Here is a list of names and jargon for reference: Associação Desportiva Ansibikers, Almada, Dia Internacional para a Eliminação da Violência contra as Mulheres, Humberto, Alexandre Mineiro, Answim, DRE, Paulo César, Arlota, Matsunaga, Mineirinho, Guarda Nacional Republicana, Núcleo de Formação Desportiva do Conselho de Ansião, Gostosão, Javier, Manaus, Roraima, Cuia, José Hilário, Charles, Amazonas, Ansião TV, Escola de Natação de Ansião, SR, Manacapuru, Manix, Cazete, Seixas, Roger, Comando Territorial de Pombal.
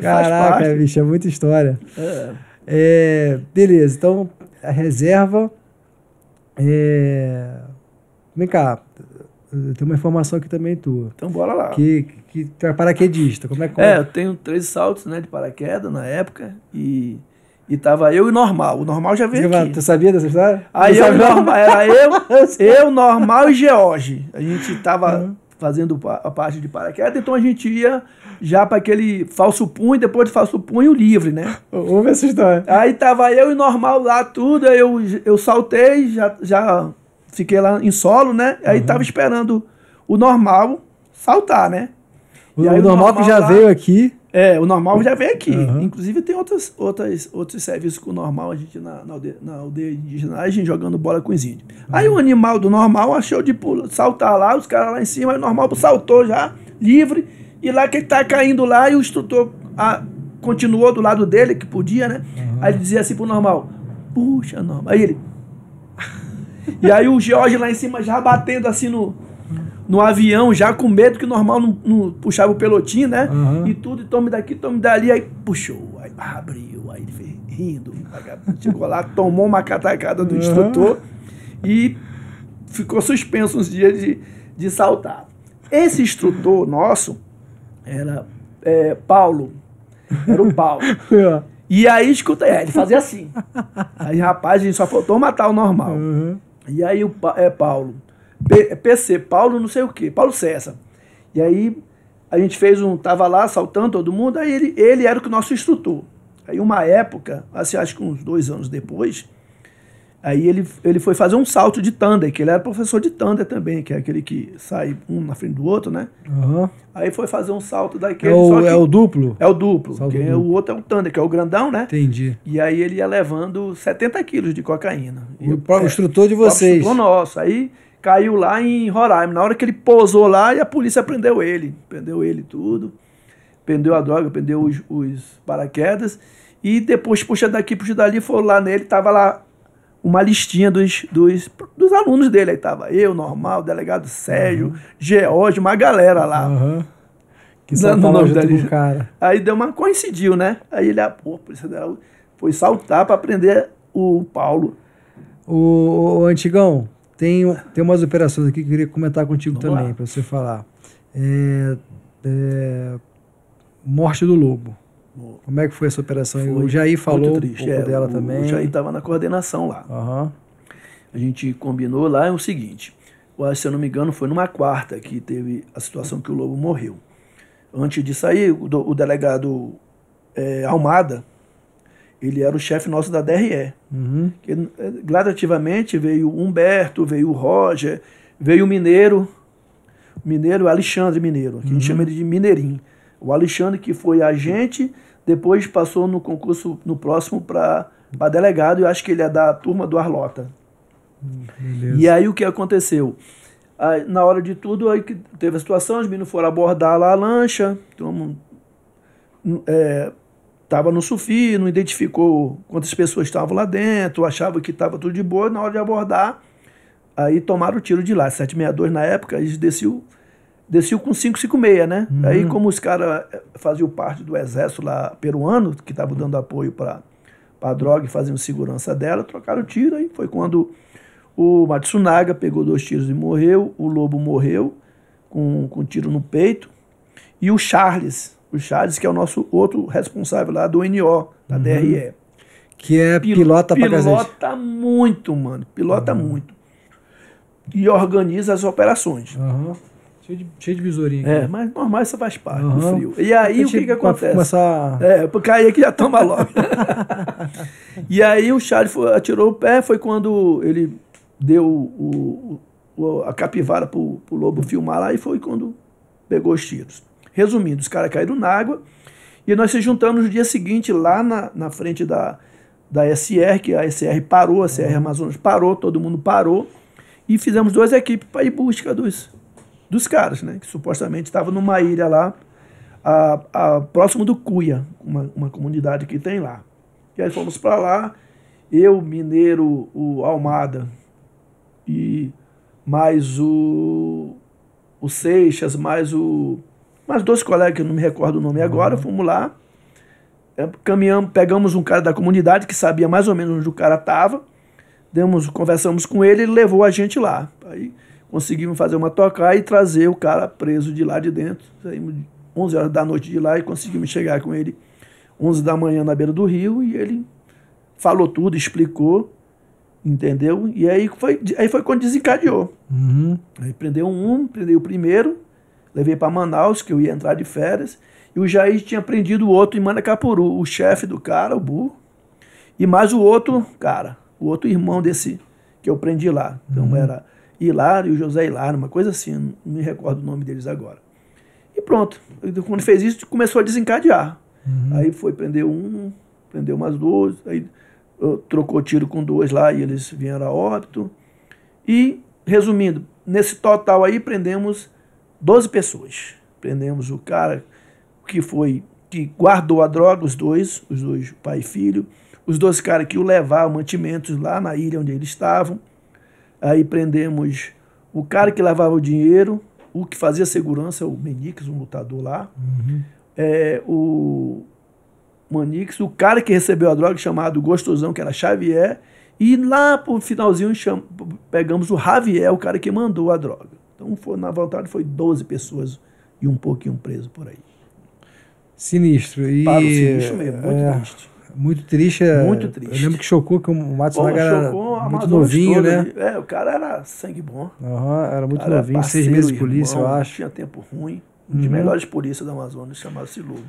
Caraca, bicho, é muita história. É. É, beleza, então a reserva. É... Vem cá, tem uma informação aqui também tua. Então bora lá. Que tu é paraquedista, como é que... É, eu tenho 3 saltos, né, de paraquedas na época e tava eu e Normal. O Normal já veio aqui. Tu sabia dessa história? Aí eu, Normal, era eu, Normal e George. A gente tava fazendo a parte de paraquedas, então a gente ia já para aquele falso punho, depois de falso punho livre, né? Vamos ver essa história. Aí tava eu e Normal lá, tudo, aí eu saltei, já fiquei lá em solo, né? Aí tava esperando o Normal saltar, né? E aí, o normal que já lá, veio aqui. É, o Normal já veio aqui. Inclusive tem outros serviços com o Normal, a gente na aldeia indígena, a gente jogando bola com os índios. Aí o animal do Normal achou de saltar lá, os caras lá em cima, aí o Normal saltou já, livre, e lá que ele tá caindo lá, e o instrutor continuou do lado dele, que podia, né? Aí ele dizia assim pro Normal, puxa, Normal. Aí ele... E aí o George lá em cima já batendo assim no avião, já com medo que o Normal não puxava o pelotinho, né? E tudo, e tome daqui, tome dali. Aí puxou, aí abriu, aí ele fez rindo. Chegou lá, tomou uma catacada do instrutor e ficou suspenso uns dias de saltar. Esse instrutor nosso era Paulo. Era o Paulo. E aí, escuta, ele fazia assim. Aí, rapaz, a gente só faltou matar o Normal. E aí o Paulo... PC, Paulo não sei o que, Paulo César. E aí a gente fez tava lá saltando todo mundo, aí ele era o nosso instrutor. Aí uma época, assim, acho que uns 2 anos depois, aí ele foi fazer um salto de tandem, que ele era professor de tandem também, que é aquele que sai um na frente do outro, né? Aí foi fazer um salto daquele. É o duplo? É o duplo, porque o outro é o tandem, que é o grandão, né? Entendi. E aí ele ia levando 70 quilos de cocaína. O instrutor de vocês. O instrutor nosso, aí... Caiu lá em Roraima. Na hora que ele pousou lá, e a polícia prendeu ele. Prendeu ele tudo. Prendeu a droga, prendeu os paraquedas. E depois, puxa daqui, puxa dali, foram lá nele. Tava lá uma listinha dos alunos dele. Aí tava eu, Normal, o delegado Sérgio, George, uma galera lá. Que nome do cara. Aí deu uma... Coincidiu, né? Aí ele, a polícia dela foi saltar para prender o Paulo. O Antigão... Tem umas operações aqui que eu queria comentar contigo. Vamos também, para você falar. Morte do Lobo. Como é que foi essa operação? Foi, o Jair falou um pouco dela também. O Jair estava na coordenação lá. A gente combinou lá o seguinte. Se eu não me engano, foi numa quarta que teve a situação que o Lobo morreu. Antes de sair, o delegado Almada... Ele era o chefe nosso da DRE. Que, gradativamente veio o Humberto, veio o Roger, veio o Mineiro. O Alexandre Mineiro, que a gente chama ele de Mineirinho. O Alexandre que foi agente, depois passou no concurso, no próximo, para delegado, eu acho que ele é da turma do Arlota. E aí o que aconteceu? Aí, na hora de tudo, aí que teve a situação, os meninos foram abordar lá a lancha, estava no sufi, não identificou quantas pessoas estavam lá dentro, achava que estava tudo de boa, na hora de abordar, aí tomaram o tiro de lá. 762 na época, eles desciam com 556, né? Aí como os caras faziam parte do exército lá peruano, que estavam dando apoio para a droga e faziam segurança dela, trocaram o tiro, aí foi quando o Matsunaga pegou 2 tiros e morreu, o Lobo morreu com um tiro no peito, e o Charles... que é o nosso outro responsável lá do NO, da DRE. Que é pilota pra Cazete. Pilota muito, mano. Pilota muito. E organiza as operações. Cheio de besourinho. Mas normal, isso faz parte do frio. E aí o que acontece? Começar... Porque aí que já toma logo. E aí o Charles atirou o pé, foi quando ele deu a capivara pro Lobo filmar lá, e foi quando pegou os tiros. Resumindo, os caras caíram na água e nós se juntamos no dia seguinte lá na frente da SR, que a SR parou, a SR Amazonas parou, todo mundo parou, e fizemos 2 equipes para ir em busca dos caras, né? Que supostamente estavam numa ilha lá, próximo do Cuia, uma comunidade que tem lá. E aí fomos para lá, eu, Mineiro, o Almada e mais o Seixas, mais 2 colegas, que eu não me recordo o nome agora, fomos lá, Caminhamos, pegamos um cara da comunidade que sabia mais ou menos onde o cara estava, conversamos com ele, ele levou a gente lá. Aí conseguimos fazer uma toca e trazer o cara preso de lá de dentro. Saímos 11 horas da noite de lá e conseguimos chegar com ele 11 da manhã na beira do rio, e ele falou tudo, explicou, entendeu? E aí foi quando desencadeou. Uhum. Aí prendeu prendeu o primeiro, levei para Manaus, que eu ia entrar de férias. E o Jair tinha prendido o outro em Manacapuru, o chefe do cara, o burro, e mais o outro cara, o outro irmão desse que eu prendi lá. Então era Hilário e José Hilário, uma coisa assim, não me recordo o nome deles agora. E pronto, quando fez isso, começou a desencadear. Uhum. Aí foi prender um, prendeu mais dois, aí trocou tiro com dois lá e eles vieram a óbito. E, resumindo, nesse total aí prendemos 12 pessoas. Prendemos o cara que guardou a droga, os dois pai e filho, os dois caras que o levaram mantimentos lá na ilha onde eles estavam. Aí prendemos o cara que levava o dinheiro, o que fazia segurança, o Manix, um lutador lá. Uhum. O Manix, o cara que recebeu a droga, chamado Gostosão, que era Javier, e lá pro finalzinho pegamos o Javier, o cara que mandou a droga. Então, na vontade, foi 12 pessoas e um pouquinho preso por aí. Sinistro. E para o sinistro mesmo, muito triste. Eu lembro que chocou, que o Matsunaga era muito novinho, né? O cara era sangue bom. Uhum, era muito novinho, parceiro, 6 meses de polícia, irmão, eu acho. Tinha tempo ruim. Um dos melhores polícias da Amazonas, chamava-se Lobo.